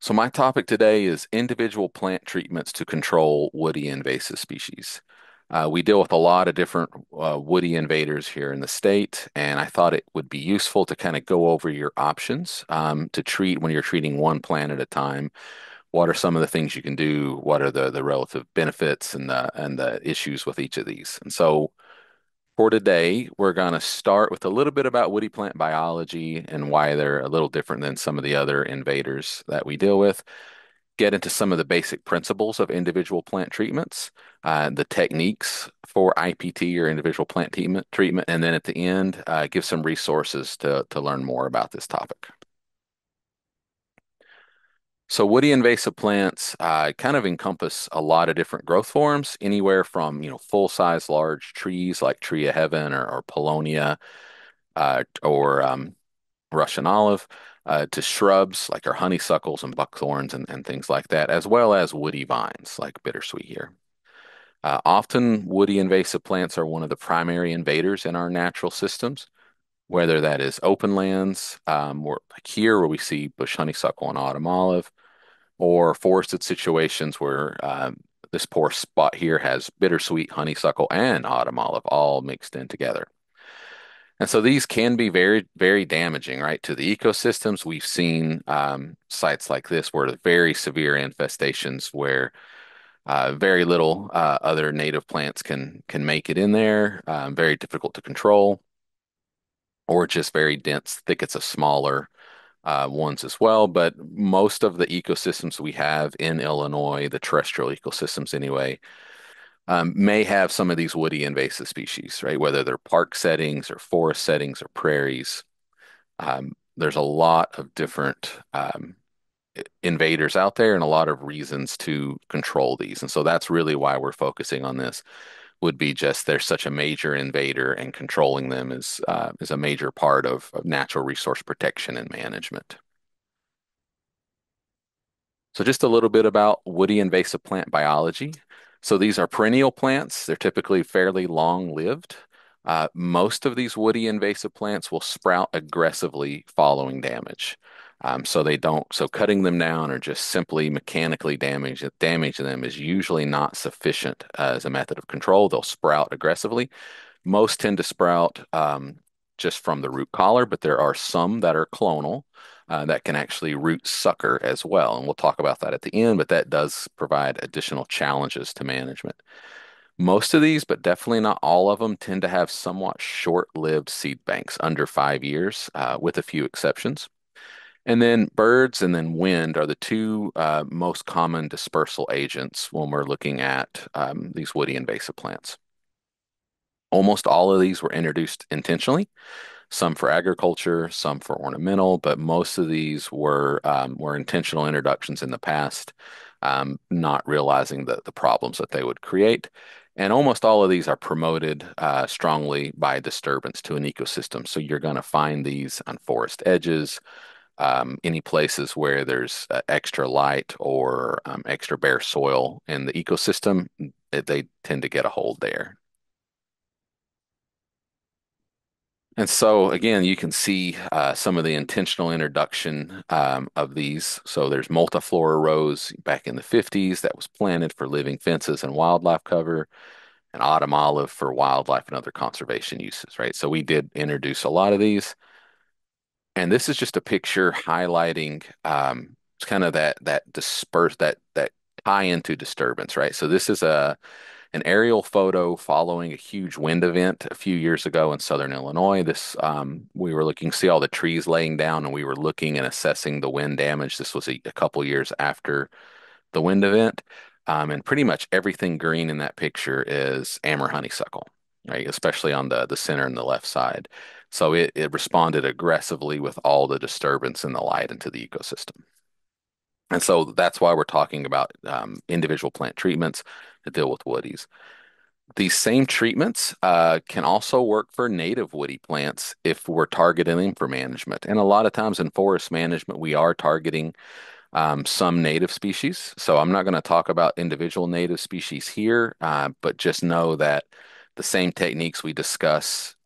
So my topic today is individual plant treatments to control woody invasive species. We deal with a lot of different woody invaders here in the state, and I thought it would be useful to kind of go over your options to treat when you're treating one plant at a time. What are some of the things you can do? What are the relative benefits and the issues with each of these? And so for today, we're going to start with a little bit about woody plant biology and why they're a little different than some of the other invaders that we deal with. Get into some of the basic principles of individual plant treatments, the techniques for IPT or individual plant treatment, and then at the end, give some resources to learn more about this topic. So woody invasive plants kind of encompass a lot of different growth forms, anywhere from full-size large trees like Tree of Heaven or Paulownia or Russian olive, to shrubs like our honeysuckles and buckthorns and things like that, as well as woody vines like bittersweet here. Often woody invasive plants are one of the primary invaders in our natural systems, whether that is open lands, or like here where we see bush honeysuckle and autumn olive, or forested situations where this poor spot here has bittersweet, honeysuckle, and autumn olive all mixed in together. And so these can be very, very damaging, right, to the ecosystems. We've seen sites like this where very severe infestations where very little other native plants can make it in there, very difficult to control, or just very dense thickets of smaller ones as well. But most of the ecosystems we have in Illinois, the terrestrial ecosystems anyway, may have some of these woody invasive species, right? Whether they're park settings or forest settings or prairies. There's a lot of different invaders out there and a lot of reasons to control these. And so that's really why we're focusing on this, would be just they're such a major invader and controlling them is a major part of natural resource protection and management. So just a little bit about woody invasive plant biology. So these are perennial plants. They're typically fairly long-lived. Most of these woody invasive plants will sprout aggressively following damage. So cutting them down or just simply mechanically damaging them is usually not sufficient as a method of control. They'll sprout aggressively. Most tend to sprout just from the root collar, but there are some that are clonal that can actually root sucker as well. And we'll talk about that at the end, but that does provide additional challenges to management. Most of these, but definitely not all of them, tend to have somewhat short-lived seed banks, under 5 years, with a few exceptions. And then birds and then wind are the two most common dispersal agents when we're looking at these woody invasive plants. Almost all of these were introduced intentionally, some for agriculture, some for ornamental, but most of these were intentional introductions in the past, not realizing the problems that they would create. And almost all of these are promoted strongly by disturbance to an ecosystem. So you're going to find these on forest edges, any places where there's extra light or extra bare soil in the ecosystem. They tend to get a hold there. And so, again, you can see some of the intentional introduction of these. So there's Multiflora Rose back in the 50s that was planted for living fences and wildlife cover, and Autumn Olive for wildlife and other conservation uses, right? So we did introduce a lot of these. And this is just a picture highlighting it's kind of that tie into disturbance, right? So this is an aerial photo following a huge wind event a few years ago in southern Illinois. This we were looking, see all the trees laying down, and we were looking and assessing the wind damage. This was a couple years after the wind event, and pretty much everything green in that picture is Amur honeysuckle, right? Especially on the center and the left side. So it responded aggressively with all the disturbance and the light into the ecosystem. And so that's why we're talking about individual plant treatments to deal with woodies. These same treatments can also work for native woody plants if we're targeting them for management. And a lot of times in forest management, we are targeting some native species. So I'm not going to talk about individual native species here, but just know that the same techniques we discuss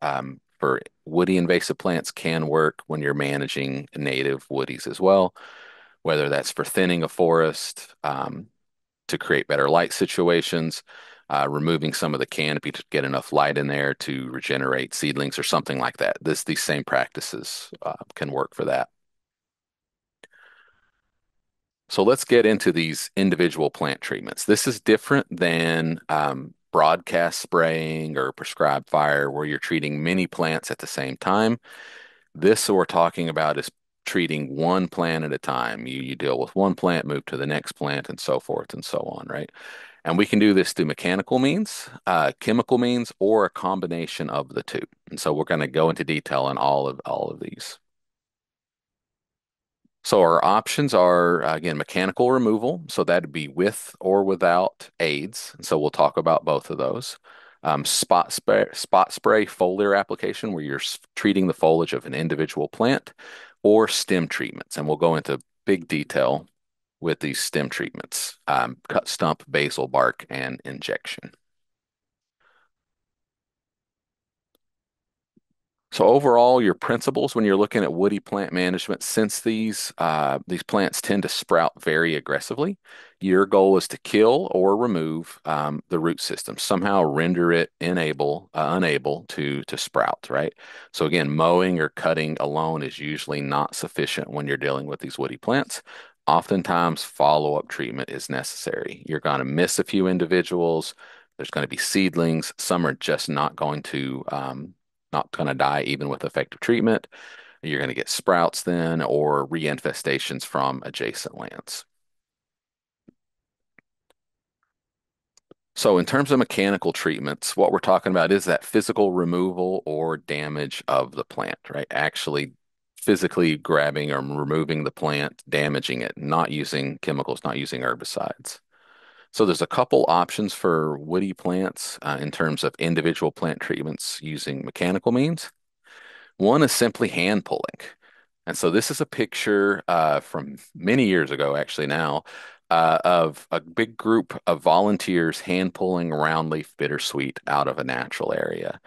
for woody invasive plants can work when you're managing native woodies as well. whether that's for thinning a forest to create better light situations, removing some of the canopy to get enough light in there to regenerate seedlings or something like that. These same practices can work for that. So let's get into these individual plant treatments. This is different than broadcast spraying or prescribed fire where you're treating many plants at the same time. This we're talking about is treating one plant at a time. You deal with one plant, move to the next plant, and so forth and so on, right? And we can do this through mechanical means, chemical means, or a combination of the two. And so we're going to go into detail on all of these. So our options are, again, mechanical removal. So that'd be with or without aids. And so we'll talk about both of those. Spot spray foliar application, where you're treating the foliage of an individual plant, or stem treatments. And we'll go into big detail with these stem treatments, cut stump, basal, bark, and injection. So overall, your principles when you're looking at woody plant management, since these plants tend to sprout very aggressively, your goal is to kill or remove the root system, somehow render it unable to sprout, right? So again, mowing or cutting alone is usually not sufficient when you're dealing with these woody plants. Oftentimes, follow-up treatment is necessary. You're going to miss a few individuals. There's going to be seedlings. Some are just not going to die even with effective treatment. You're going to get sprouts then, or reinfestations from adjacent lands. So in terms of mechanical treatments, what we're talking about is that physical removal or damage of the plant, right? Actually physically grabbing or removing the plant, damaging it, not using chemicals, not using herbicides. So there's a couple options for woody plants in terms of individual plant treatments using mechanical means. One is simply hand pulling. And so this is a picture from many years ago, actually now, of a big group of volunteers hand pulling roundleaf bittersweet out of a natural area.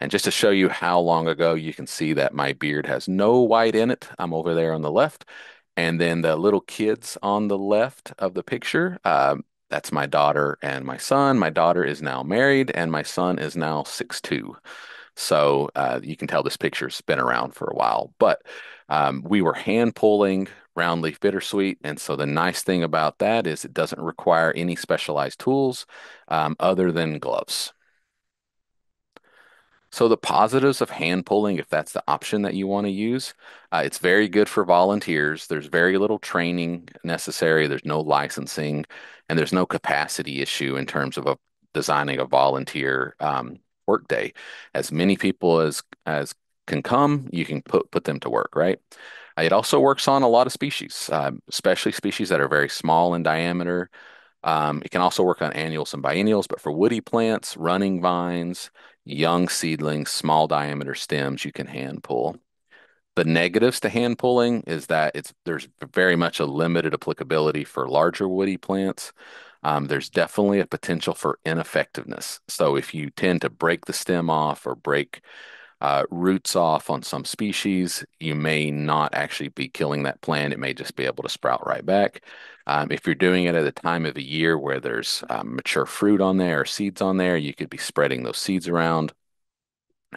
And just to show you how long ago, you can see that my beard has no white in it. I'm over there on the left. And then the little kids on the left of the picture, that's my daughter and my son. My daughter is now married, and my son is now 6'2". So you can tell this picture's been around for a while. But we were hand-pulling roundleaf bittersweet, and so the nice thing about that is it doesn't require any specialized tools other than gloves. So the positives of hand pulling, if that's the option that you want to use, it's very good for volunteers. There's very little training necessary. There's no licensing, and there's no capacity issue in terms of designing a volunteer workday. As many people as can come, you can put them to work, right? It also works on a lot of species, especially species that are very small in diameter. It can also work on annuals and biennials, but for woody plants, running vines, young seedlings, small diameter stems, you can hand pull. The negatives to hand pulling is that there's very much a limited applicability for larger woody plants. There's definitely a potential for ineffectiveness. So if you tend to break the stem off or break roots off on some species, you may not actually be killing that plant. It may just be able to sprout right back. If you're doing it at a time of the year where there's mature fruit on there or seeds on there, you could be spreading those seeds around.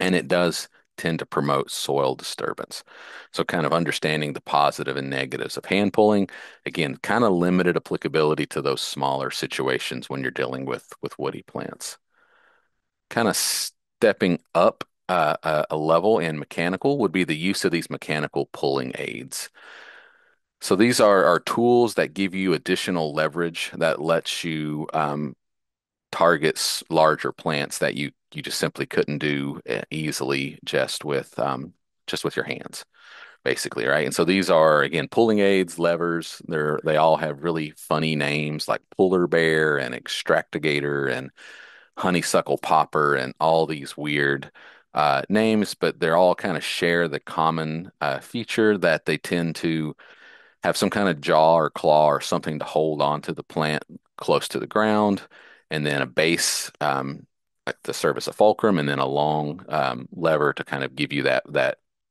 And it does tend to promote soil disturbance. So kind of understanding the positive and negatives of hand pulling, again, kind of limited applicability to those smaller situations when you're dealing with woody plants. Kind of stepping up a level in mechanical would be the use of these mechanical pulling aids. So these are tools that give you additional leverage that lets you target larger plants that you just simply couldn't do easily just with your hands, basically, right? And so these are, again, pulling aids, levers. They all have really funny names like Puller Bear and Extractigator and Honeysuckle Popper and all these weird names, but they're all kind of share the common feature that they tend to have some kind of jaw or claw or something to hold onto the plant close to the ground, and then a base to serve as a fulcrum, and then a long lever to kind of give you that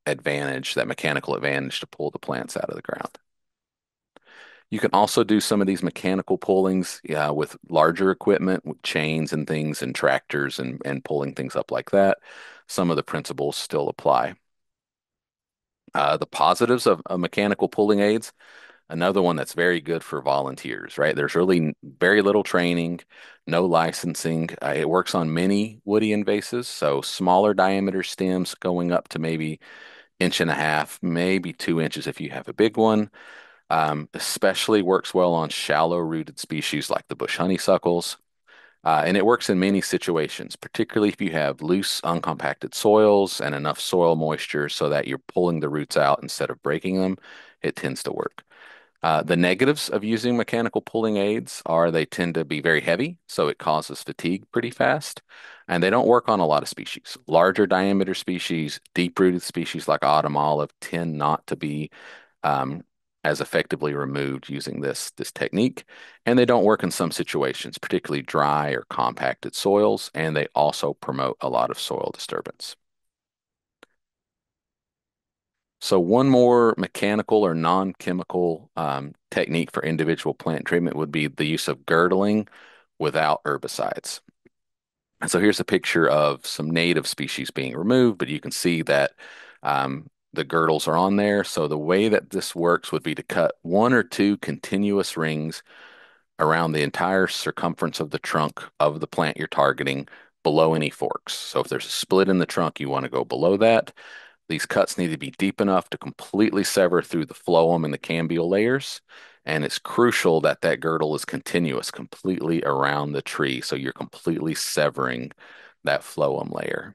mechanical advantage to pull the plants out of the ground. You can also do some of these mechanical pullings with larger equipment, with chains and things and tractors and pulling things up like that. Some of the principles still apply. The positives of mechanical pulling aids, another one that's very good for volunteers, right? There's really very little training, no licensing. It works on many woody invasives, so smaller diameter stems going up to maybe 1.5 inches, maybe 2 inches if you have a big one. Especially works well on shallow-rooted species like the bush honeysuckles. And it works in many situations, particularly if you have loose, uncompacted soils and enough soil moisture so that you're pulling the roots out instead of breaking them. It tends to work. The negatives of using mechanical pulling aids are they tend to be very heavy, so it causes fatigue pretty fast, and they don't work on a lot of species. Larger diameter species, deep-rooted species like autumn olive tend not to be as effectively removed using this technique, and they don't work in some situations, particularly dry or compacted soils, and they also promote a lot of soil disturbance. So one more mechanical or non-chemical technique for individual plant treatment would be the use of girdling without herbicides. And so here's a picture of some native species being removed, but you can see that the girdles are on there. So the way that this works would be to cut 1 or 2 continuous rings around the entire circumference of the trunk of the plant you're targeting below any forks. So if there's a split in the trunk, you want to go below that. These cuts need to be deep enough to completely sever through the phloem and the cambial layers, and it's crucial that that girdle is continuous completely around the tree, so you're completely severing that phloem layer.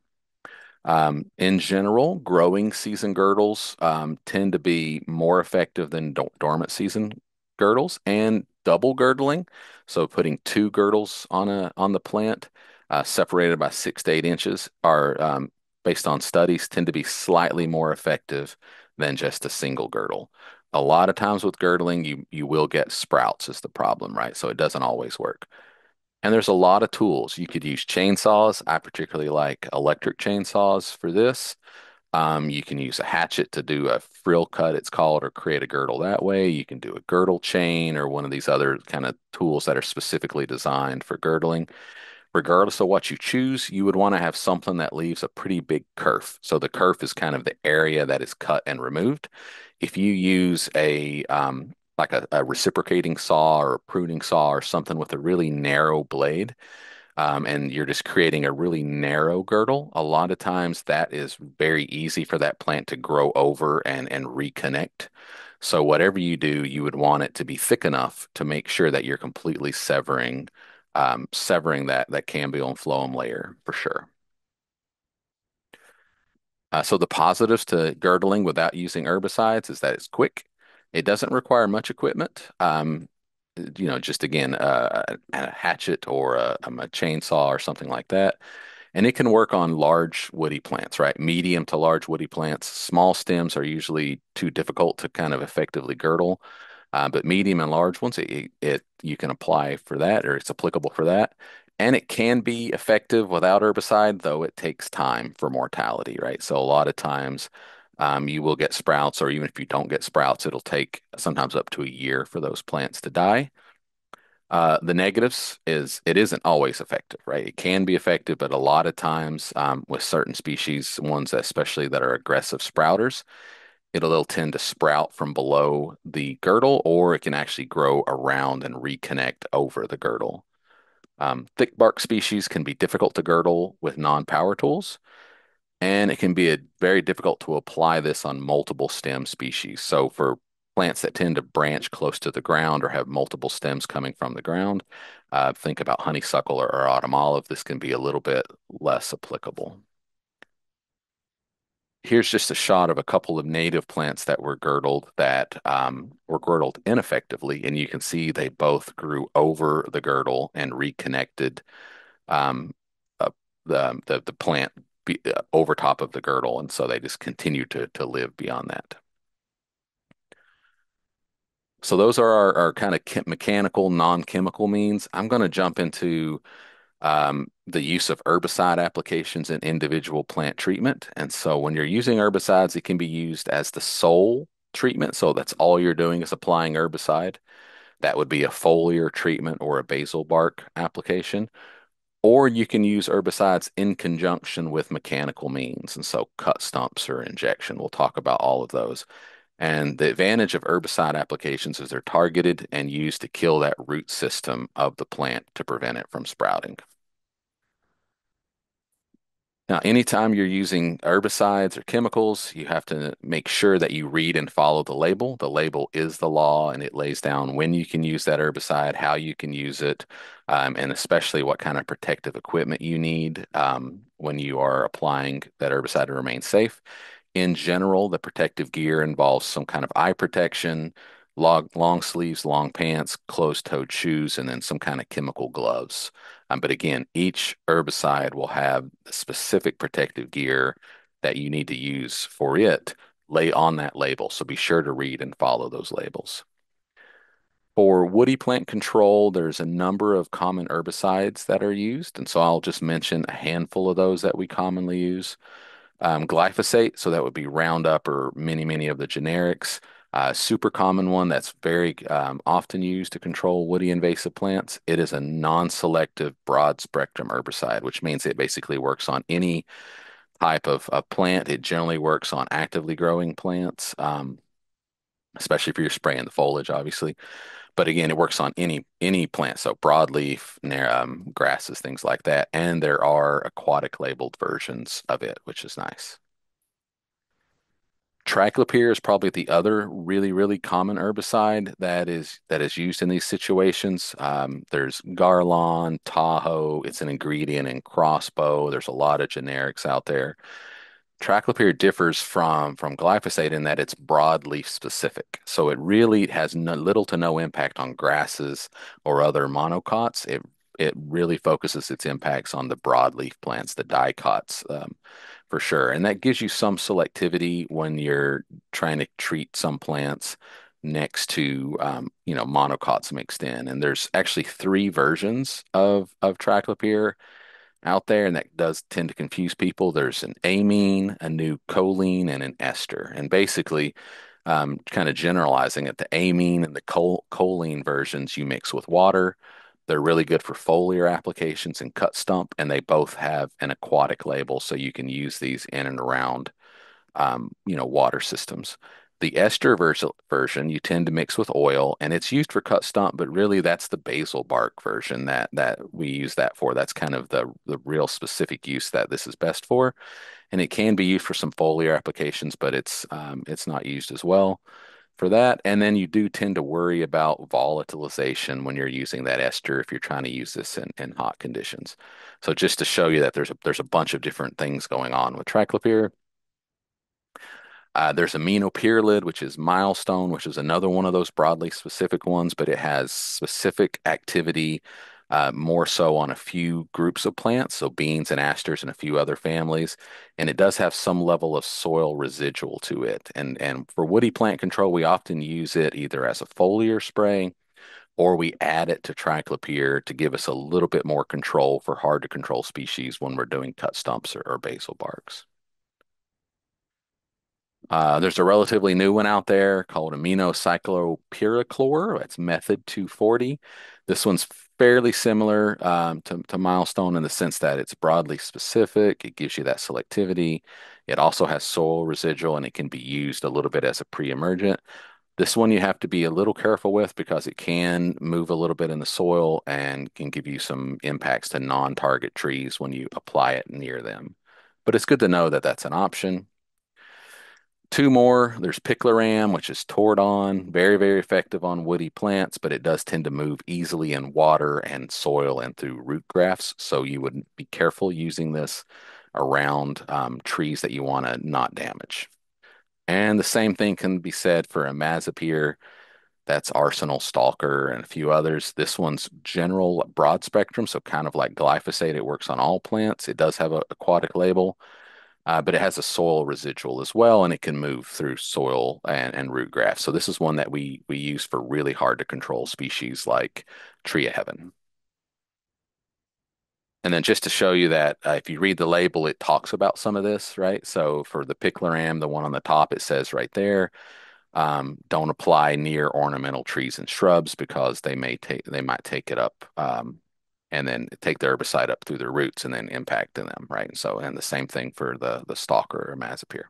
In general, growing season girdles tend to be more effective than dormant season girdles, and double girdling, so putting 2 girdles on the plant separated by 6 to 8 inches are based on studies, tend to be slightly more effective than just a single girdle. A lot of times with girdling, you will get sprouts is the problem, right? So it doesn't always work. And there's a lot of tools. You could use chainsaws. I particularly like electric chainsaws for this. You can use a hatchet to do a frill cut, it's called, or create a girdle that way. You can do a girdle chain or one of these other kind of tools that are specifically designed for girdling. Regardless of what you choose, you would want to have something that leaves a pretty big kerf. So the kerf is kind of the area that is cut and removed. If you use a reciprocating saw or a pruning saw or something with a really narrow blade, and you're just creating a really narrow girdle, a lot of times that is very easy for that plant to grow over and reconnect. So whatever you do, you would want it to be thick enough to make sure that you're completely severing that cambial and phloem layer for sure. So the positives to girdling without using herbicides is that it's quick. It doesn't require much equipment. Just again, a hatchet or a chainsaw or something like that. And it can work on large woody plants, right? Medium to large woody plants. Small stems are usually too difficult to kind of effectively girdle. But medium and large ones, you can apply for that, or it's applicable for that. And it can be effective without herbicide, though it takes time for mortality, right? So a lot of times you will get sprouts, or even if you don't get sprouts, it'll take sometimes up to a year for those plants to die. The negatives is it isn't always effective, right? It can be effective, but a lot of times with certain species, ones especially that are aggressive sprouters, it'll tend to sprout from below the girdle, or it can actually grow around and reconnect over the girdle. Thick bark species can be difficult to girdle with non-power tools, and it can be very difficult to apply this on multiple stem species. So for plants that tend to branch close to the ground or have multiple stems coming from the ground, think about honeysuckle or autumn olive, this can be a little bit less applicable. Here's just a shot of a couple of native plants that were girdled ineffectively, and you can see they both grew over the girdle and reconnected the plant over top of the girdle, and so they just continued to live beyond that. So those are our kind of mechanical, non-chemical means. I'm going to jump into the use of herbicide applications in individual plant treatment. And so when you're using herbicides, it can be used as the sole treatment, so that's all you're doing is applying herbicide, that would be a foliar treatment or a basal bark application. Or you can use herbicides in conjunction with mechanical means, and so cut stumps or injection. We'll talk about all of those. And the advantage of herbicide applications is they're targeted and used to kill that root system of the plant to prevent it from sprouting. Now, anytime you're using herbicides or chemicals, you have to make sure that you read and follow the label. The label is the law, and it lays down when you can use that herbicide, how you can use it, and especially what kind of protective equipment you need when you are applying that herbicide to remain safe. In general, the protective gear involves some kind of eye protection, long sleeves, long pants, closed-toed shoes, and then some kind of chemical gloves. But again, each herbicide will have the specific protective gear that you need to use for it, lay on that label. So be sure to read and follow those labels. For woody plant control, there's a number of common herbicides that are used. And so I'll just mention a handful of those that we commonly use. Glyphosate, so that would be Roundup or many of the generics. Super common one that's very often used to control woody invasive plants. It is a non-selective broad-spectrum herbicide, which means it basically works on any type of plant. It generally works on actively growing plants, especially if you're spraying the foliage, obviously. But again, it works on any plant, so broadleaf, grasses, things like that. And there are aquatic-labeled versions of it, which is nice. Triclopyr is probably the other really common herbicide that is used in these situations. There's Garlon, Tahoe. It's an ingredient in Crossbow. There's a lot of generics out there. Triclopyr differs from glyphosate in that it's broadleaf specific. So it really has little to no impact on grasses or other monocots. It really focuses its impacts on the broadleaf plants, the dicots, for sure. And that gives you some selectivity when you're trying to treat some plants next to, monocots mixed in. And there's actually three versions of triclopyr out there, and that does tend to confuse people. There's an amine, a new choline, and an ester. And basically, kind of generalizing it, the amine and the choline versions you mix with water. They're really good for foliar applications and cut stump, and they both have an aquatic label, so you can use these in and around, water systems. The ester version you tend to mix with oil, and it's used for cut stump, but really that's the basil bark version that we use that for. That's kind of the real specific use that this is best for, and it can be used for some foliar applications, but it's not used as well for that. And then you do tend to worry about volatilization when you're using that ester if you're trying to use this in hot conditions. So just to show you that there's a bunch of different things going on with triclopyr. There's aminopyrrolid, which is Milestone, which is another one of those broadly specific ones, but it has specific activity more so on a few groups of plants, so beans and asters and a few other families, and it does have some level of soil residual to it. And for woody plant control, we often use it either as a foliar spray or we add it to triclopyr to give us a little bit more control for hard-to-control species when we're doing cut stumps or basal barks. There's a relatively new one out there called aminocyclopyrrochlor. That's Method 240. This one's fairly similar to Milestone in the sense that it's broadly specific. It gives you that selectivity. It also has soil residual, and it can be used a little bit as a pre-emergent. This one you have to be a little careful with because it can move a little bit in the soil and can give you some impacts to non-target trees when you apply it near them. But it's good to know that that's an option. Two more. There's picloram, which is Tordon, very effective on woody plants, but it does tend to move easily in water and soil and through root grafts. So you would be careful using this around trees that you want to not damage. And the same thing can be said for amazapyr. That's Arsenal, Stalker, and a few others. This one's general broad spectrum, so kind of like glyphosate, it works on all plants. It does have an aquatic label. But it has a soil residual as well, and it can move through soil and root grafts. So this is one that we use for really hard-to-control species like Tree of Heaven. And then just to show you that if you read the label, it talks about some of this, right? So for the picloram, the one on the top, it says right there, Don't apply near ornamental trees and shrubs because they might take it up and then take the herbicide up through their roots and then impact in them, right? And the same thing for the stalker or mazapir.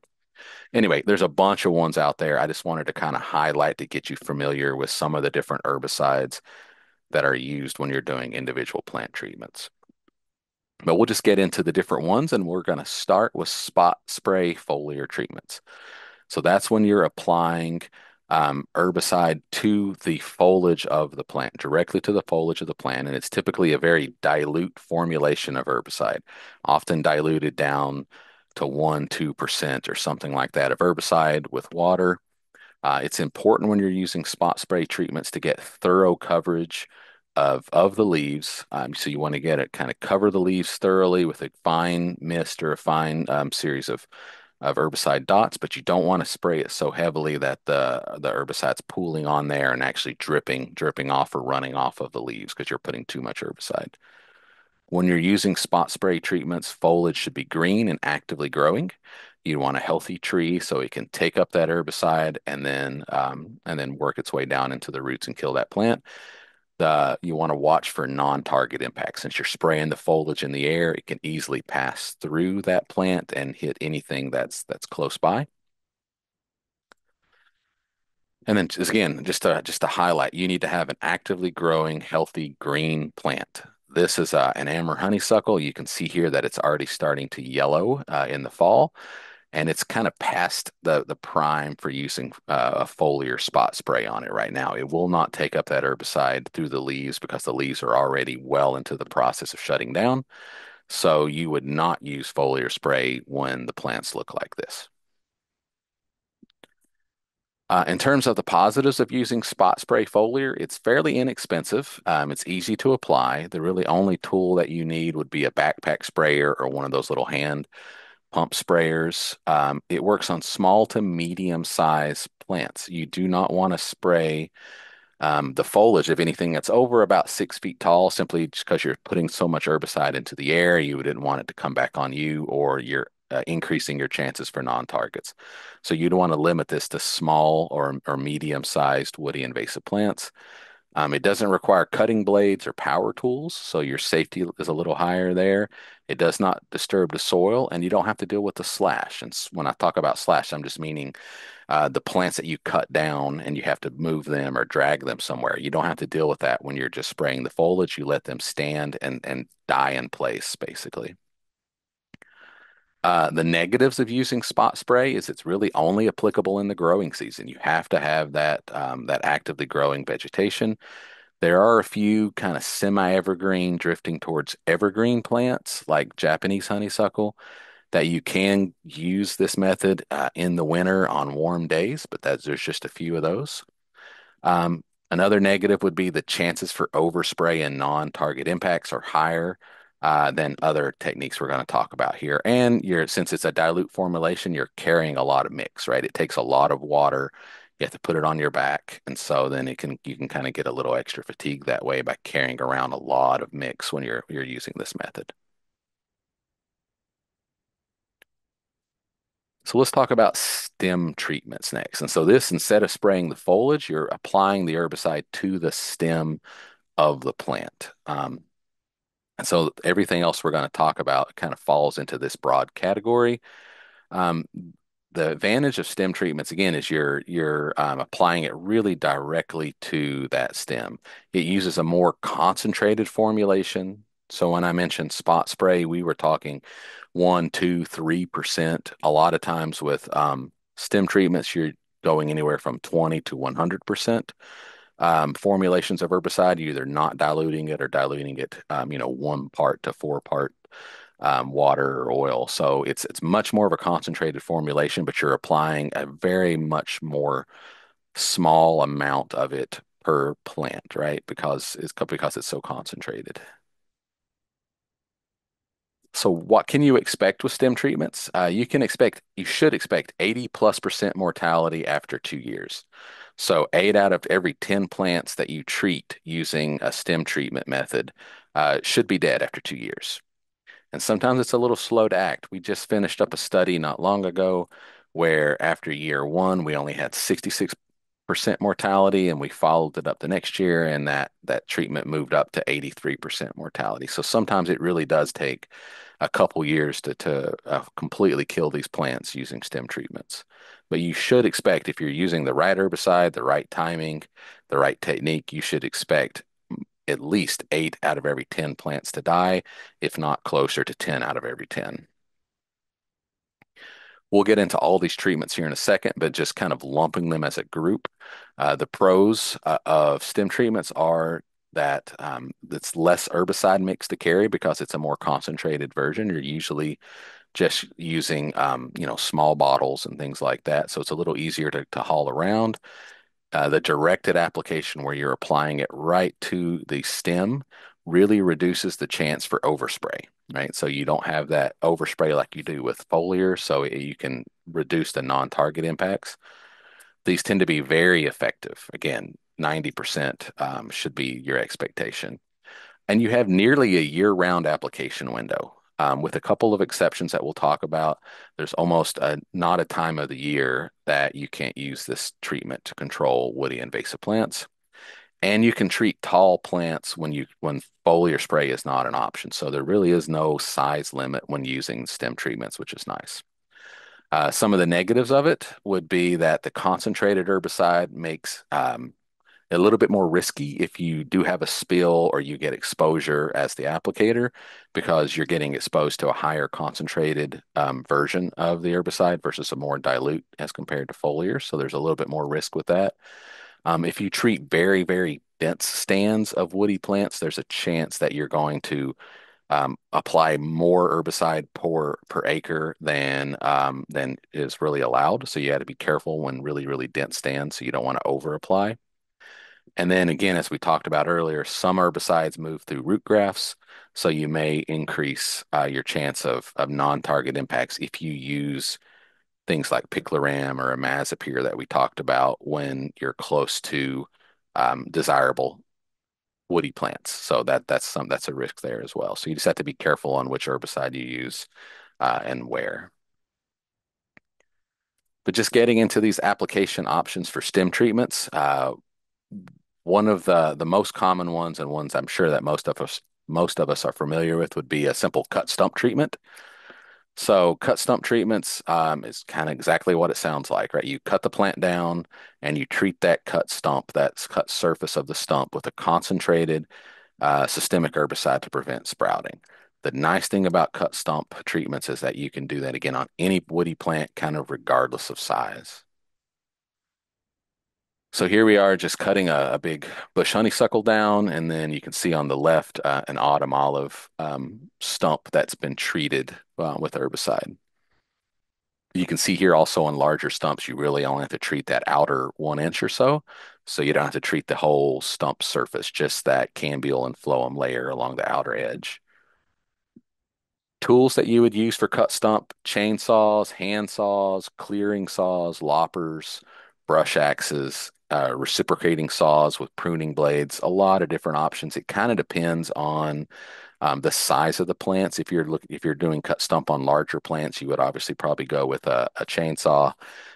Anyway, there's a bunch of ones out there. I just wanted to kind of highlight to get you familiar with some of the different herbicides that are used when you're doing individual plant treatments. But we'll just get into the different ones, and we're going to start with spot spray foliar treatments. So that's when you're applying herbicide to the foliage of the plant, directly to the foliage of the plant, and it's typically a very dilute formulation of herbicide, often diluted down to 1%, 2% or something like that of herbicide with water. It's important when you're using spot spray treatments to get thorough coverage of the leaves. So you want to get it kind of cover the leaves thoroughly with a fine mist or a fine series of herbicide dots, but you don't want to spray it so heavily that the herbicide's pooling on there and actually dripping off or running off of the leaves because you're putting too much herbicide. When you're using spot spray treatments, foliage should be green and actively growing. You want a healthy tree so it can take up that herbicide and then work its way down into the roots and kill that plant. You want to watch for non-target impact. Since you're spraying the foliage in the air, it can easily pass through that plant and hit anything that's close by. And then again, just to highlight, you need to have an actively growing, healthy green plant. This is an Amur honeysuckle. You can see here that it's already starting to yellow in the fall, and it's kind of past the prime for using a foliar spot spray on it right now. It will not take up that herbicide through the leaves because the leaves are already well into the process of shutting down. So you would not use foliar spray when the plants look like this. In terms of the positives of using spot spray foliar, it's fairly inexpensive. It's easy to apply. The really only tool that you need would be a backpack sprayer or one of those little hand pump sprayers. It works on small to medium-sized plants. You do not want to spray the foliage of anything that's over about 6 feet tall, simply just because you're putting so much herbicide into the air, you didn't want it to come back on you, or you're increasing your chances for non-targets. So you'd want to limit this to small or medium-sized woody invasive plants. It doesn't require cutting blades or power tools, so your safety is a little higher there. It does not disturb the soil, and you don't have to deal with the slash. And when I talk about slash, I'm just meaning the plants that you cut down and you have to move them or drag them somewhere. You don't have to deal with that when you're just spraying the foliage. You let them stand and die in place, basically. The negatives of using spot spray is it's really only applicable in the growing season. You have to have that actively growing vegetation. There are a few kind of semi-evergreen drifting towards evergreen plants like Japanese honeysuckle that you can use this method in the winter on warm days, but there's just a few of those. Another negative would be the chances for overspray and non-target impacts are higher than other techniques we're going to talk about here. And since it's a dilute formulation, you're carrying a lot of mix, right? It takes a lot of water. You have to put it on your back. And so then you can kind of get a little extra fatigue that way by carrying around a lot of mix when you're using this method. So let's talk about stem treatments next. And so this, instead of spraying the foliage, you're applying the herbicide to the stem of the plant. And so everything else we're going to talk about kind of falls into this broad category. The advantage of stem treatments, again, is you're applying it really directly to that stem. It uses a more concentrated formulation. So when I mentioned spot spray, we were talking 1%, 2%, 3%. A lot of times with stem treatments, you're going anywhere from 20 to 100%. Formulations of herbicide, you're either not diluting it or diluting it, 1 part to 4 part water or oil. So it's much more of a concentrated formulation, but you're applying a very much more small amount of it per plant, right? Because it's so concentrated. So what can you expect with stem treatments? You should expect 80+% mortality after 2 years. So 8 out of every 10 plants that you treat using a stem treatment method should be dead after 2 years. And sometimes it's a little slow to act. We just finished up a study not long ago where after year one, we only had 66% mortality, and we followed it up the next year, and that treatment moved up to 83% mortality. So sometimes it really does take a couple years to completely kill these plants using stem treatments. But you should expect, if you're using the right herbicide, the right timing, the right technique, you should expect at least 8 out of every 10 plants to die, if not closer to 10 out of every 10. We'll get into all these treatments here in a second, but just kind of lumping them as a group. The pros of stem treatments are that it's less herbicide mix to carry because it's a more concentrated version. You're usually just using small bottles and things like that, so it's a little easier to haul around. The directed application, where you're applying it right to the stem, really reduces the chance for overspray, right? So you don't have that overspray like you do with foliar, so you can reduce the non-target impacts. These tend to be very effective. Again, 90% should be your expectation. And you have nearly a year-round application window. With a couple of exceptions that we'll talk about, there's almost not a time of the year that you can't use this treatment to control woody invasive plants. And you can treat tall plants when foliar spray is not an option. So there really is no size limit when using stem treatments, which is nice. Some of the negatives of it would be that the concentrated herbicide makes a little bit more risky if you do have a spill or you get exposure as the applicator, because you're getting exposed to a higher concentrated version of the herbicide versus a more dilute as compared to foliar. So there's a little bit more risk with that. If you treat very, very dense stands of woody plants, there's a chance that you're going to apply more herbicide per acre than is really allowed. So you have to be careful when really, really dense stands, so you don't want to over apply. And then again, as we talked about earlier, some herbicides move through root grafts, so you may increase your chance of non-target impacts if you use things like picloram or amazapyr that we talked about when you're close to desirable woody plants. So that's a risk there as well. So you just have to be careful on which herbicide you use and where. But just getting into these application options for stem treatments, one of the most common ones, and ones I'm sure that most of us are familiar with, would be a simple cut stump treatment. So cut stump treatments is kind of exactly what it sounds like, right? You cut the plant down and you treat that cut stump, that cut surface of the stump, with a concentrated systemic herbicide to prevent sprouting. The nice thing about cut stump treatments is that you can do that again on any woody plant, kind of regardless of size. So here we are just cutting a big bush honeysuckle down, and then you can see on the left an autumn olive stump that's been treated with herbicide. You can see here also on larger stumps, you really only have to treat that outer 1 inch or so you don't have to treat the whole stump surface, just that cambial and phloem layer along the outer edge. Tools that you would use for cut stump: chainsaws, hand saws, clearing saws, loppers, brush axes, reciprocating saws with pruning blades, a lot of different options. It kind of depends on the size of the plants. If you're doing cut stump on larger plants, you would obviously probably go with a chainsaw,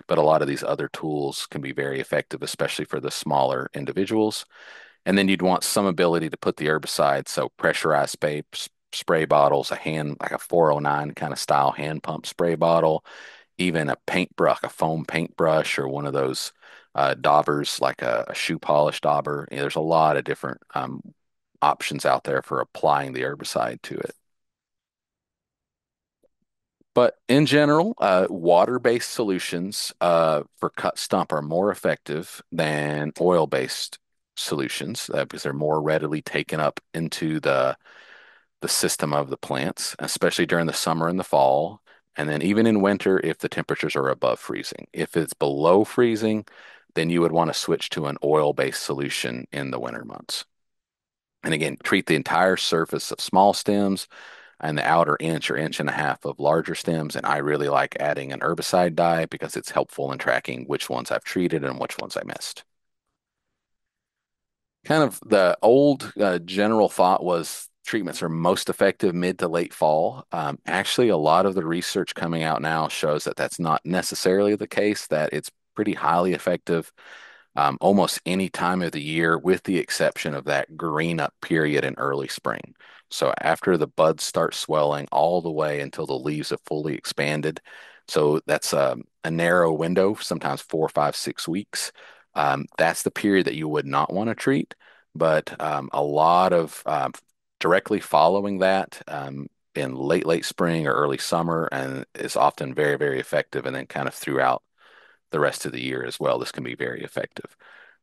but a lot of these other tools can be very effective, especially for the smaller individuals. And then you'd want some ability to put the herbicide, so pressurized spray bottles, like a 409 kind of style hand pump spray bottle, even a paintbrush, a foam paintbrush, or one of those daubers, like a shoe polish dauber. There's a lot of different options out there for applying the herbicide to it. But in general, water-based solutions for cut stump are more effective than oil-based solutions because they're more readily taken up into the system of the plants, especially during the summer and the fall. And then even in winter, if the temperatures are above freezing. If it's below freezing, then you would want to switch to an oil-based solution in the winter months. And again, treat the entire surface of small stems and the outer inch or inch and a half of larger stems. And I really like adding an herbicide dye because it's helpful in tracking which ones I've treated and which ones I missed. Kind of the old general thought was treatments are most effective mid to late fall. Actually, a lot of the research coming out now shows that that's not necessarily the case, that it's pretty highly effective almost any time of the year, with the exception of that green up period in early spring. So after the buds start swelling all the way until the leaves have fully expanded. So that's a narrow window, sometimes 4, 5, 6 weeks. That's the period that you would not want to treat. But a lot of directly following that in late spring or early summer, and is often very, very effective. And then kind of throughout the rest of the year as well, this can be very effective.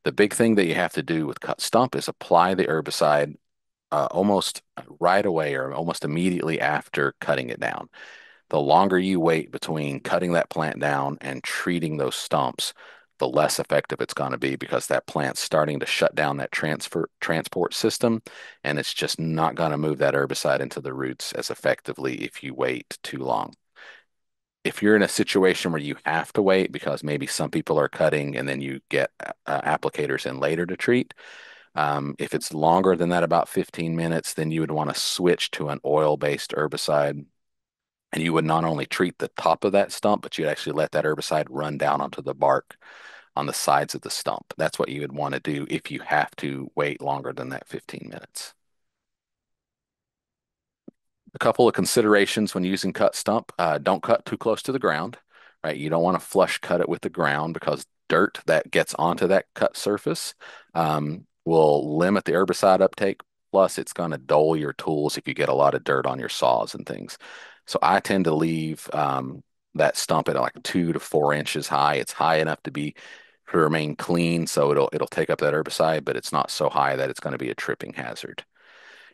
The big thing that you have to do with cut stump is apply the herbicide almost right away or almost immediately after cutting it down. The longer you wait between cutting that plant down and treating those stumps, the less effective it's going to be, because that plant's starting to shut down that transport system, and it's just not going to move that herbicide into the roots as effectively if you wait too long. If you're in a situation where you have to wait because maybe some people are cutting and then you get applicators in later to treat, if it's longer than that, about 15 minutes, then you would want to switch to an oil-based herbicide. And you would not only treat the top of that stump, but you'd actually let that herbicide run down onto the bark on the sides of the stump. That's what you would want to do if you have to wait longer than that 15 minutes. A couple of considerations when using cut stump. Don't cut too close to the ground, right? You don't want to flush cut it with the ground, because dirt that gets onto that cut surface will limit the herbicide uptake. Plus, it's going to dull your tools if you get a lot of dirt on your saws and things. So I tend to leave that stump at like 2 to 4 inches high. It's high enough to remain clean, so it'll take up that herbicide, but it's not so high that it's going to be a tripping hazard.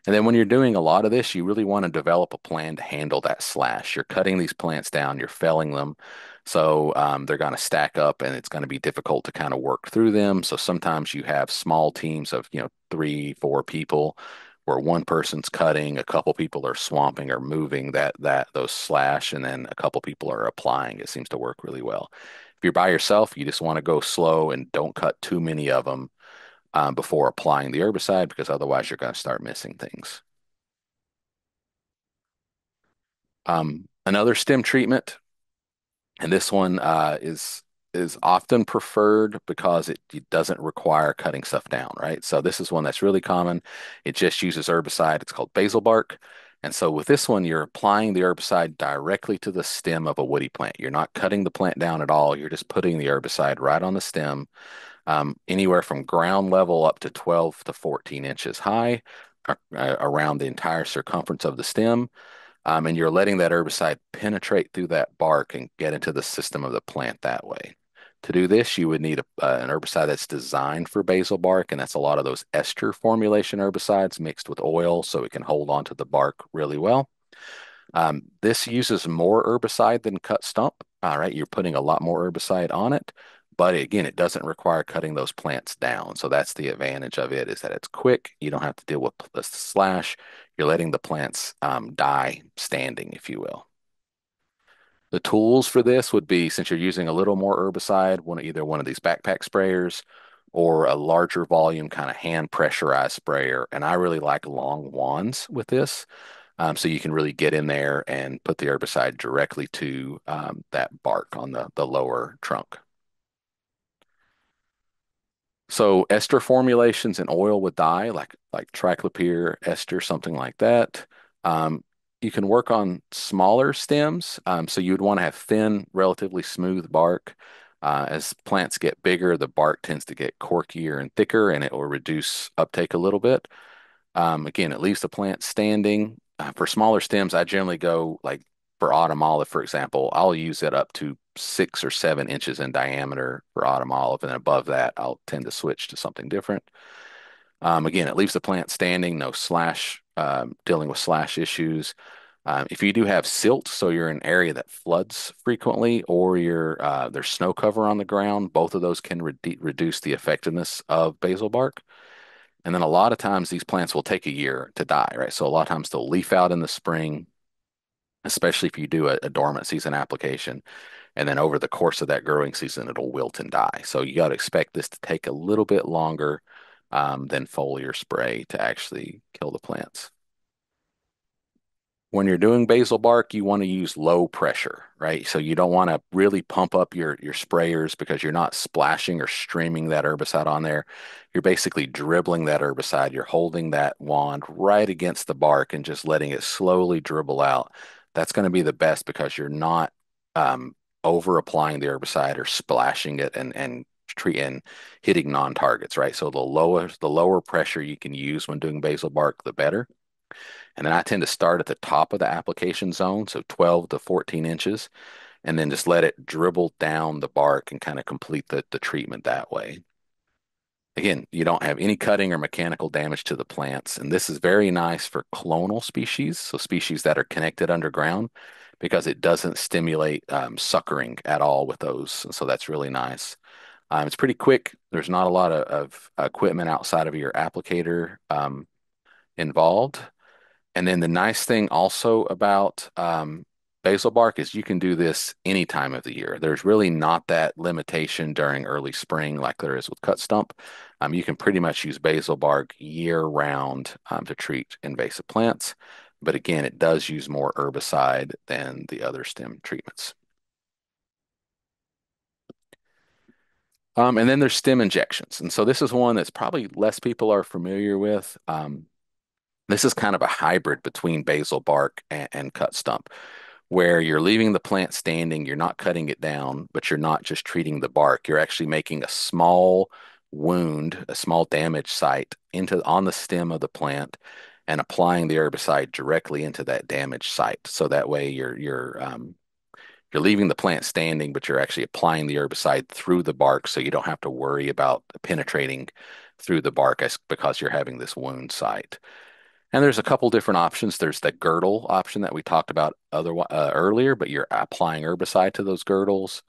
And then when you're doing a lot of this, you really want to develop a plan to handle that slash. You're cutting these plants down, you're felling them, so they're going to stack up, and it's going to be difficult to kind of work through them. So sometimes you have small teams of 3, 4 people, where one person's cutting, a couple people are swamping or moving those slash, and then a couple people are applying. It seems to work really well. If you're by yourself, you just want to go slow and don't cut too many of them before applying the herbicide, because otherwise you're going to start missing things. Another stem treatment, and this one is often preferred because it doesn't require cutting stuff down, right? So this is one that's really common. It just uses herbicide. It's called basil bark. And so with this one, you're applying the herbicide directly to the stem of a woody plant. You're not cutting the plant down at all. You're just putting the herbicide right on the stem, anywhere from ground level up to 12 to 14 inches high, around the entire circumference of the stem. And you're letting that herbicide penetrate through that bark and get into the system of the plant that way. To do this, you would need an herbicide that's designed for basil bark, and that's a lot of those ester formulation herbicides mixed with oil, so it can hold onto the bark really well. This uses more herbicide than cut stump. All right, you're putting a lot more herbicide on it, but again, it doesn't require cutting those plants down. So that's the advantage of it, is that it's quick. You don't have to deal with the slash. You're letting the plants die standing, if you will. The tools for this would be, since you're using a little more herbicide, either one of these backpack sprayers or a larger volume kind of hand pressurized sprayer. And I really like long wands with this. So you can really get in there and put the herbicide directly to that bark on the lower trunk. So ester formulations and oil with dye, like triclopyr ester, something like that. You can work on smaller stems, so you would want to have thin, relatively smooth bark. As plants get bigger, the bark tends to get corkier and thicker, and it will reduce uptake a little bit. Again, it leaves the plant standing. For smaller stems, I generally go, like for Autumn Olive, for example, I'll use it up to 6 or 7 inches in diameter for Autumn Olive, and above that, I'll tend to switch to something different. Again, it leaves the plant standing, no slash, dealing with slash issues. If you do have silt, so you're in an area that floods frequently, or there's snow cover on the ground, both of those can reduce the effectiveness of basil bark. And then a lot of times these plants will take a year to die, right? So a lot of times they'll leaf out in the spring, especially if you do a dormant season application. And then over the course of that growing season, it'll wilt and die. So you got to expect this to take a little bit longer than foliar spray to actually kill the plants. when you're doing basil bark, you want to use low pressure, right? So you don't want to really pump up your sprayers because you're not splashing or streaming that herbicide on there. You're basically dribbling that herbicide. You're holding that wand right against the bark and just letting it slowly dribble out. That's going to be the best because you're not over applying the herbicide or splashing it and hitting non-targets, right? So the lower pressure you can use when doing basil bark, the better. And then I tend to start at the top of the application zone, so 12 to 14 inches, and then just let it dribble down the bark and kind of complete the treatment that way. Again, you don't have any cutting or mechanical damage to the plants, and this is very nice for clonal species, so species that are connected underground, because it doesn't stimulate suckering at all with those, and so that's really nice. It's pretty quick. There's not a lot of equipment outside of your applicator involved. And then the nice thing also about basil bark is you can do this any time of the year. There's really not that limitation during early spring like there is with cut stump. You can pretty much use basil bark year-round to treat invasive plants. But again, it does use more herbicide than the other stem treatments. And then there's stem injections. And so this is one that's probably less people are familiar with. This is kind of a hybrid between basil bark and cut stump, where you're leaving the plant standing, you're not cutting it down, but you're not just treating the bark. You're actually making a small wound, a small damage site on the stem of the plant and applying the herbicide directly into that damaged site. So that way you're leaving the plant standing, but you're actually applying the herbicide through the bark, so you don't have to worry about penetrating through the bark because you're having this wound site. And there's a couple different options. There's the girdle option that we talked about earlier, but you're applying herbicide to those girdles.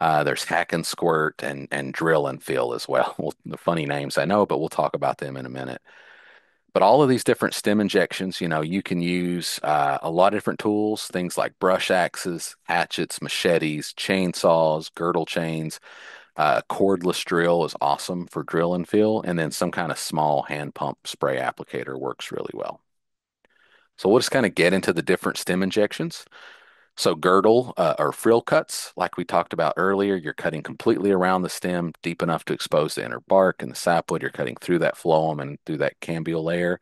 There's hack and squirt and drill and fill as well. The funny names I know, but we'll talk about them in a minute. But all of these different stem injections, you can use a lot of different tools, things like brush axes, hatchets, machetes, chainsaws, girdle chains. Cordless drill is awesome for drill and fill. And then some kind of small hand pump spray applicator works really well. So we'll just kind of get into the different stem injections. So girdle or frill cuts, like we talked about earlier, you're cutting completely around the stem, deep enough to expose the inner bark and the sapwood. You're cutting through that phloem and through that cambial layer.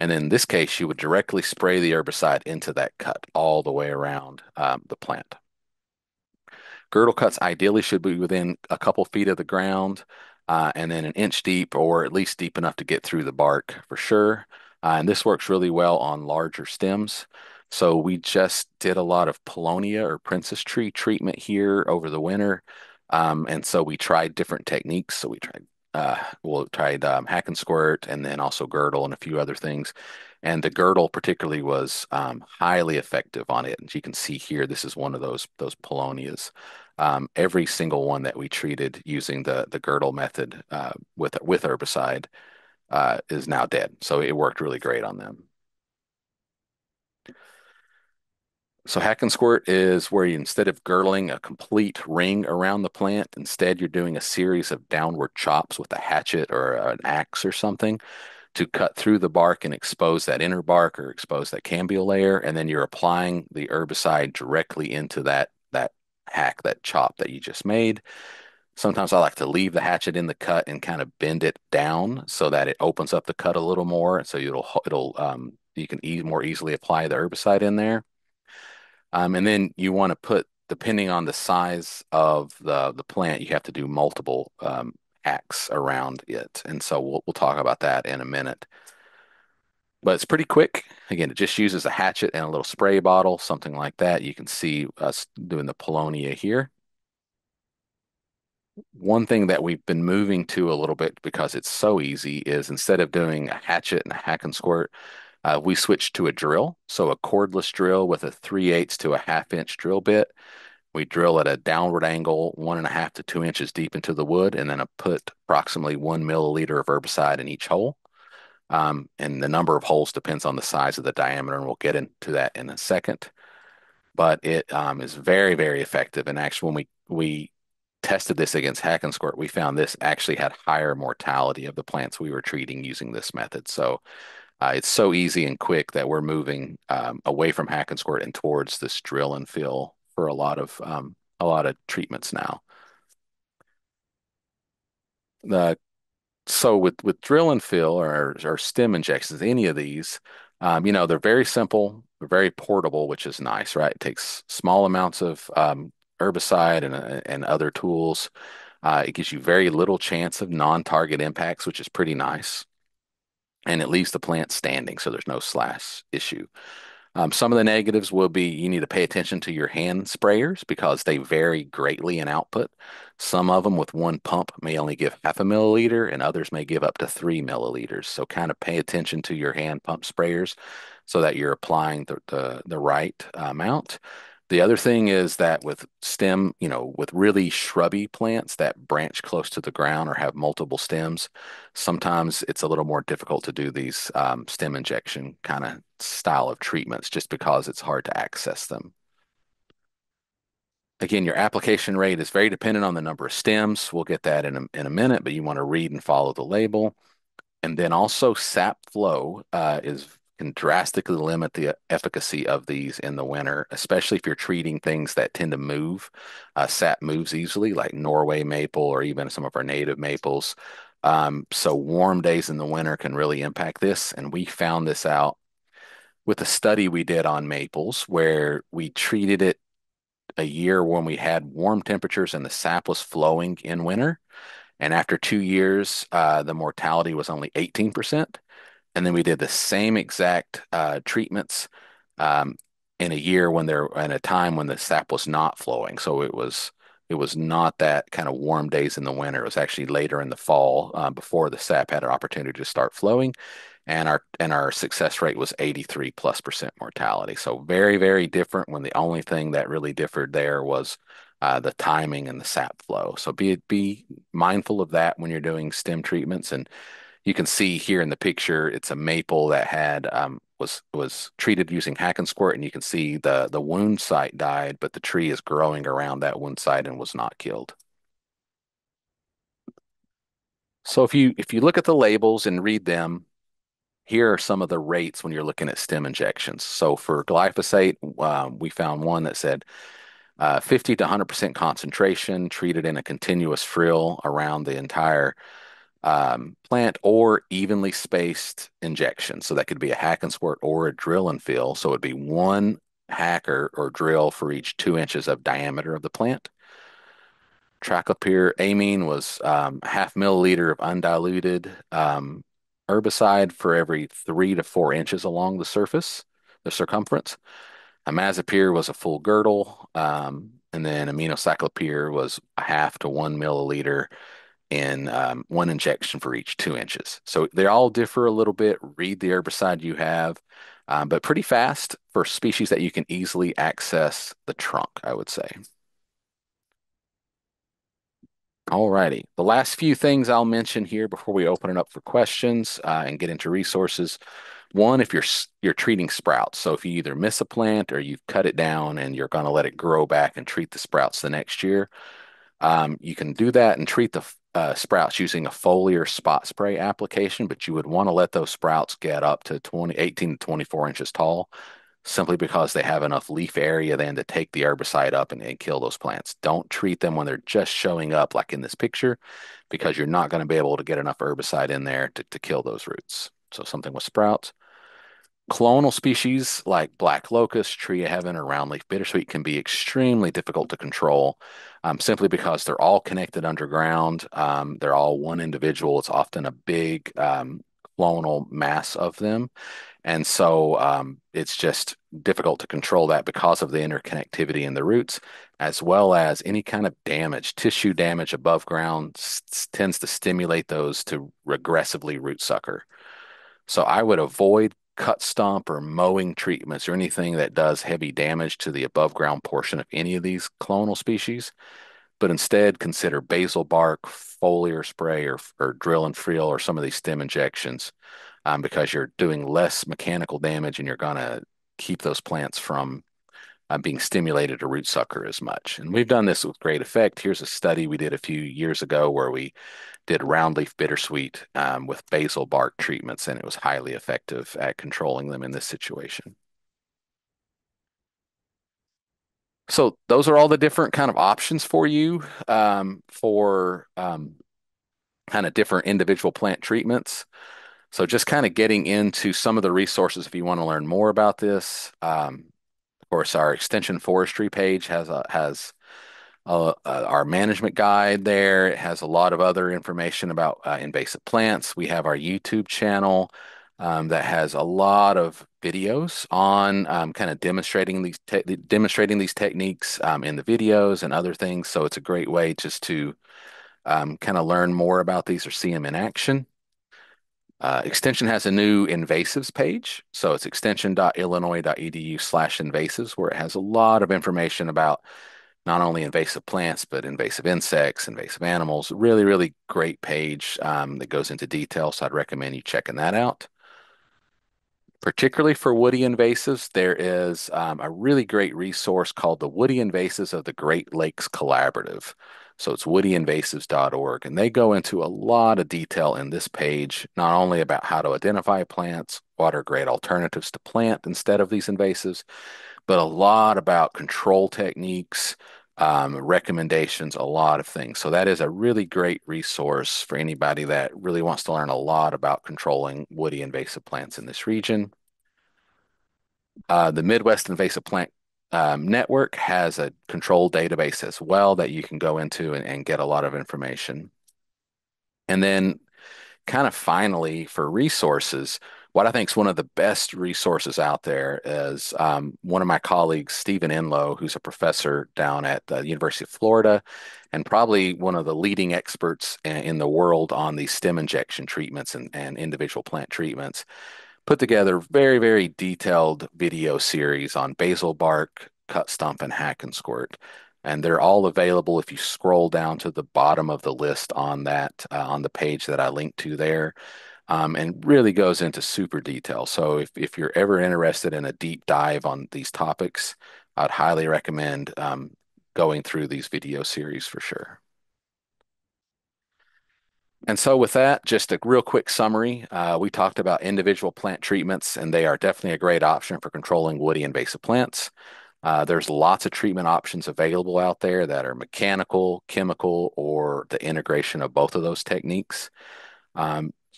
And in this case, you would directly spray the herbicide into that cut all the way around the plant. Girdle cuts ideally should be within a couple feet of the ground and then an inch deep, or at least deep enough to get through the bark for sure. And this works really well on larger stems. So we just did a lot of Paulownia or princess tree treatment here over the winter. And so we tried different techniques. So we tried hack and squirt, and then also girdle and a few other things. And the girdle particularly was highly effective on it. And you can see here, this is one of those Paulownias. Every single one that we treated using the girdle method with herbicide is now dead. So it worked really great on them. So hack and squirt is where you, instead of girdling a complete ring around the plant, instead you're doing a series of downward chops with a hatchet or an axe or something to cut through the bark and expose that inner bark or expose that cambial layer. And then you're applying the herbicide directly into that hack, that chop that you just made. Sometimes I like to leave the hatchet in the cut and kind of bend it down so that it opens up the cut a little more. So it'll you can more easily apply the herbicide in there. And then you want to put, depending on the size of the plant, you have to do multiple hacks around it. And so we'll talk about that in a minute. But it's pretty quick. Again, it just uses a hatchet and a little spray bottle, something like that. You can see us doing the Paulownia here. One thing that we've been moving to a little bit because it's so easy is, instead of doing a hatchet and a hack and squirt, we switched to a drill, so a cordless drill with a 3/8 to a 1/2 inch drill bit. We drill at a downward angle, 1.5 to 2 inches deep into the wood, and then I put approximately 1 milliliter of herbicide in each hole. And the number of holes depends on the size of the diameter, and we'll get into that in a second. But it is very, very effective. And actually, when we tested this against hack and squirt, we found this actually had higher mortality of the plants we were treating using this method. So It's so easy and quick that we're moving away from hack and squirt and towards this drill and fill for a lot of treatments now. So with drill and fill or stem injections, any of these, they're very simple, they're very portable, which is nice, right? It takes small amounts of herbicide and other tools. It gives you very little chance of non-target impacts, which is pretty nice. And it leaves the plant standing, so there's no slash issue. Some of the negatives will be you need to pay attention to your hand sprayers because they vary greatly in output. Some of them with one pump may only give 0.5 milliliter and others may give up to 3 milliliters. So kind of pay attention to your hand pump sprayers so that you're applying the right amount. The other thing is that with stem, with really shrubby plants that branch close to the ground or have multiple stems, sometimes it's a little more difficult to do these stem injection kind of style of treatments just because it's hard to access them. Again, your application rate is very dependent on the number of stems. We'll get that in a minute, but you want to read and follow the label. And then also sap flow can drastically limit the efficacy of these in the winter, especially if you're treating things that tend to move. Sap moves easily, like Norway maple or even some of our native maples. So warm days in the winter can really impact this. And we found this out with a study we did on maples where we treated it a year when we had warm temperatures and the sap was flowing in winter. And after 2 years, the mortality was only 18%. And then we did the same exact treatments in a year when there at a time when the sap was not flowing. So it was not that kind of warm days in the winter. It was actually later in the fall before the sap had an opportunity to start flowing, and our success rate was 83+% mortality. So very, very different. When the only thing that really differed there was the timing and the sap flow. So be mindful of that when you're doing stem treatments. And you can see here in the picture, it's a maple that had was treated using hack and squirt, and you can see the wound site died, but the tree is growing around that wound site and was not killed. So if you look at the labels and read them, here are some of the rates when you're looking at stem injections. So for glyphosate, we found one that said 50 to 100% concentration treated in a continuous frill around the entire plant or evenly spaced injection. So that could be a hack and squirt or a drill and fill. So it'd be one hack or drill for each 2 inches of diameter of the plant. Triclopyramine was 0.5 milliliter of undiluted herbicide for every 3 to 4 inches along the surface, the circumference. Amazapyr was a full girdle. And then aminocyclopyr was 0.5 to 1 milliliter in one injection for each 2 inches. So they all differ a little bit. Read the herbicide you have, but pretty fast for species that you can easily access the trunk, I would say. Alrighty, the last few things I'll mention here before we open it up for questions and get into resources. One, if you're treating sprouts, so if you either miss a plant or you've cut it down and you're gonna let it grow back and treat the sprouts the next year, you can do that and treat the sprouts using a foliar spot spray application, but you would want to let those sprouts get up to 18 to 24 inches tall simply because they have enough leaf area then to take the herbicide up and kill those plants. Don't treat them when they're just showing up like in this picture because you're not going to be able to get enough herbicide in there to kill those roots. So something with sprouts. Clonal species like Black Locust, Tree of Heaven, or Roundleaf Bittersweet can be extremely difficult to control simply because they're all connected underground. They're all one individual. It's often a big clonal mass of them. And so it's just difficult to control that because of the interconnectivity in the roots, as well as any kind of damage. Tissue damage above ground tends to stimulate those to regressively root sucker. So I would avoid cut stump or mowing treatments or anything that does heavy damage to the above ground portion of any of these clonal species, but instead consider basil bark, foliar spray, or drill and frill, or some of these stem injections because you're doing less mechanical damage and you're going to keep those plants from being stimulated a root sucker as much. And we've done this with great effect. Here's a study we did a few years ago where we did roundleaf bittersweet with basil bark treatments, and it was highly effective at controlling them in this situation. So those are all the different kind of options for you for kind of different individual plant treatments. So just kind of getting into some of the resources if you want to learn more about this. Of course, our extension forestry page has our management guide there. It has a lot of other information about invasive plants. We have our YouTube channel that has a lot of videos on kind of demonstrating these techniques in the videos and other things. So it's a great way just to kind of learn more about these or see them in action. Extension has a new invasives page. So it's extension.illinois.edu/invasives, where it has a lot of information about not only invasive plants, but invasive insects, invasive animals. Really, really great page that goes into detail. So I'd recommend you checking that out. Particularly for woody invasives, there is a really great resource called the Woody Invasives of the Great Lakes Collaborative. So it's woodyinvasives.org, and they go into a lot of detail in this page, not only about how to identify plants, what are great alternatives to plant instead of these invasives, but a lot about control techniques, recommendations, a lot of things. So that is a really great resource for anybody that really wants to learn a lot about controlling woody invasive plants in this region. The Midwest Invasive Plant Network has a control database as well that you can go into and get a lot of information. And then kind of finally for resources, what I think is one of the best resources out there is one of my colleagues, Stephen Enlow, who's a professor down at the University of Florida and probably one of the leading experts in the world on these stem injection treatments and individual plant treatments. Put together very, very detailed video series on basil bark, cut, stump, and hack and squirt. And they're all available if you scroll down to the bottom of the list on that, on the page that I linked to there, and really goes into super detail. So if you're ever interested in a deep dive on these topics, I'd highly recommend going through these video series for sure. And so with that, just a real quick summary. We talked about individual plant treatments, and they are definitely a great option for controlling woody invasive plants. There's lots of treatment options available out there that are mechanical, chemical, or the integration of both of those techniques.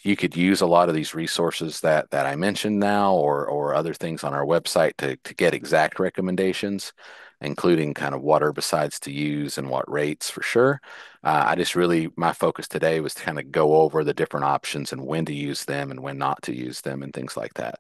You could use a lot of these resources that I mentioned now or other things on our website to get exact recommendations, including kind of what herbicides to use and what rates for sure. My focus today was to kind of go over the different options and when to use them and when not to use them and things like that.